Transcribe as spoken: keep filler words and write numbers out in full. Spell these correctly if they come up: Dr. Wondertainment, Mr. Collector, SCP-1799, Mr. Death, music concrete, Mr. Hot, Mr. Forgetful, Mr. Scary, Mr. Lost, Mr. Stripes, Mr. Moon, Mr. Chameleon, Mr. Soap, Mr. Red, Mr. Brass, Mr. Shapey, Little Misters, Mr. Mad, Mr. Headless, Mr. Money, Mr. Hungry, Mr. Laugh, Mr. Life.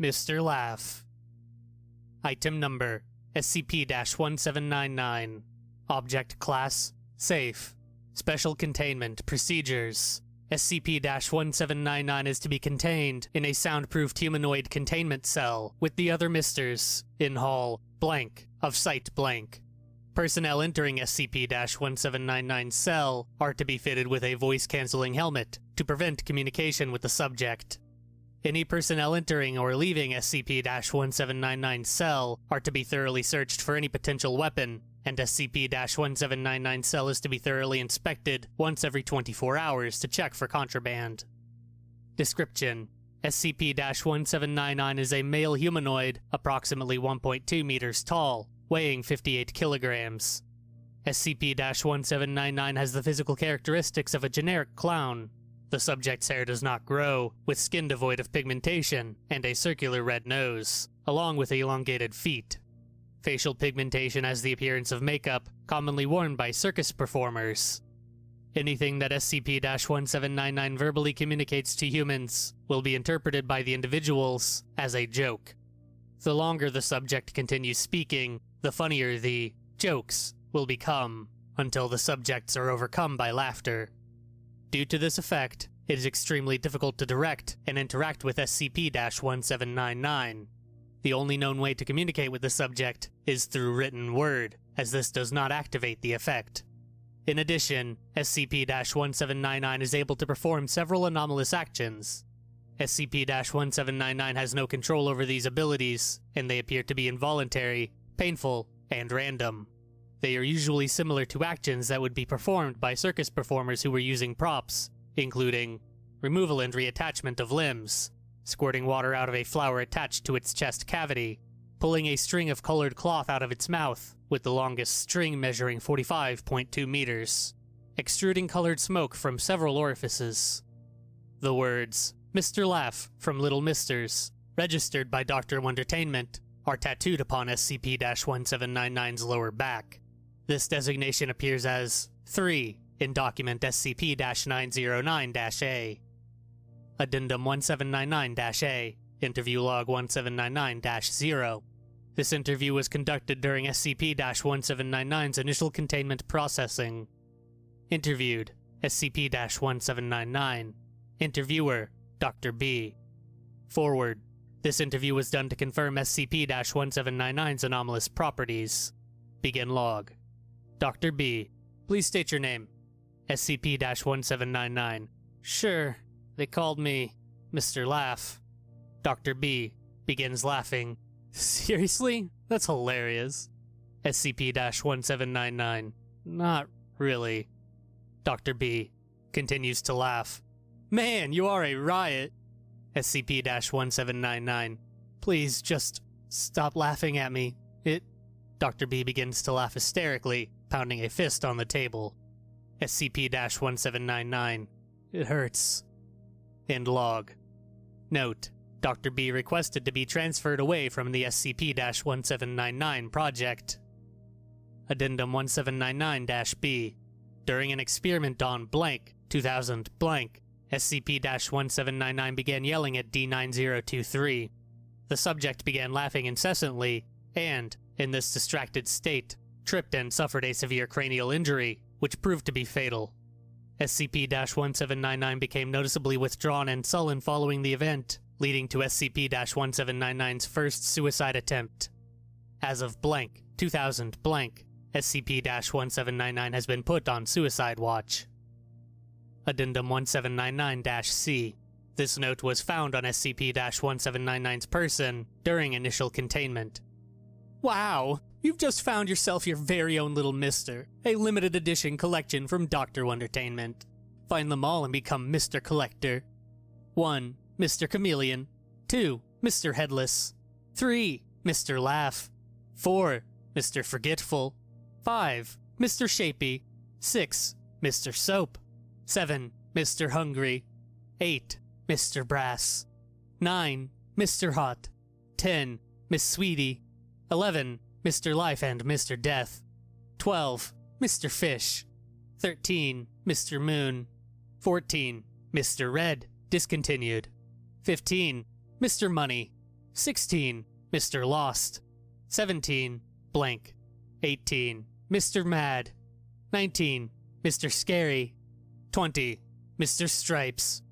Mister Laugh. Item number, S C P one seven nine nine. Object class, safe. Special containment procedures. S C P one seven nine nine is to be contained in a soundproofed humanoid containment cell with the other misters in hall blank of site blank. Personnel entering S C P one seven nine nine cell are to be fitted with a voice-canceling helmet to prevent communication with the subject. Any personnel entering or leaving S C P one seven nine nine cell are to be thoroughly searched for any potential weapon, and S C P one seven nine nine cell is to be thoroughly inspected once every twenty-four hours to check for contraband. Description: S C P one seven nine nine is a male humanoid, approximately one point two meters tall, weighing fifty-eight kilograms. S C P one seven nine nine has the physical characteristics of a generic clown. The subject's hair does not grow, with skin devoid of pigmentation, and a circular red nose, along with elongated feet. Facial pigmentation has the appearance of makeup, commonly worn by circus performers. Anything that S C P one seven nine nine verbally communicates to humans will be interpreted by the individuals as a joke. The longer the subject continues speaking, the funnier the jokes will become, until the subjects are overcome by laughter. Due to this effect, it is extremely difficult to direct and interact with S C P one seven nine nine. The only known way to communicate with the subject is through written word, as this does not activate the effect. In addition, S C P one seven nine nine is able to perform several anomalous actions. S C P one seven nine nine has no control over these abilities, and they appear to be involuntary, painful, and random. They are usually similar to actions that would be performed by circus performers who were using props, including removal and reattachment of limbs, squirting water out of a flower attached to its chest cavity, pulling a string of colored cloth out of its mouth, with the longest string measuring forty-five point two meters, extruding colored smoke from several orifices. The words, "Mister Laugh" from Little Misters, registered by Doctor Wondertainment, are tattooed upon S C P one seven nine nine's lower back. This designation appears as three in document S C P nine oh nine A. Addendum one seven nine nine A, Interview Log one seven nine nine dash zero. This interview was conducted during S C P one seven nine nine's initial containment processing. Interviewed, S C P one seven nine nine. Interviewer, Doctor B. Forward. This interview was done to confirm S C P one seven nine nine's anomalous properties. Begin log. Doctor B. Please state your name. S C P one seven nine nine. Sure. They called me Mister Laugh. Doctor B begins laughing. Seriously? That's hilarious. S C P one seven nine nine. Not really. Doctor B continues to laugh. Man, you are a riot. S C P one seven nine nine. Please just stop laughing at me. It... Doctor B begins to laugh hysterically, pounding a fist on the table. S C P one seven nine nine. It hurts. End log. Note: Doctor B requested to be transferred away from the S C P one seven nine nine project. Addendum one seven nine nine B. During an experiment on blank, two thousand blank, S C P one seven nine nine began yelling at D nine zero two three. The subject began laughing incessantly, and, in this distracted state, tripped and suffered a severe cranial injury, which proved to be fatal. S C P one seven nine nine became noticeably withdrawn and sullen following the event, leading to S C P one seven nine nine's first suicide attempt. As of blank, two thousand blank, S C P one seven nine nine has been put on suicide watch. Addendum one seven nine nine C. This note was found on S C P one seven nine nine's person during initial containment. Wow! You've just found yourself your very own Little Mister, a limited edition collection from Doctor Wondertainment. Find them all and become Mister Collector. one. Mister Chameleon. two. Mister Headless. three. Mister Laugh. four. Mister Forgetful. five. Mister Shapey. six. Mister Soap. seven. Mister Hungry. eight. Mister Brass. nine. Mister Hot. ten. Miss Sweetie. eleven. Mister Life and Mister Death. twelve. Mister Fish. thirteen. Mister Moon. fourteen. Mister Red, discontinued. fifteen. Mister Money. sixteen. Mister Lost. seventeen. Blank. eighteen. Mister Mad. nineteen. Mister Scary. twenty. Mister Stripes.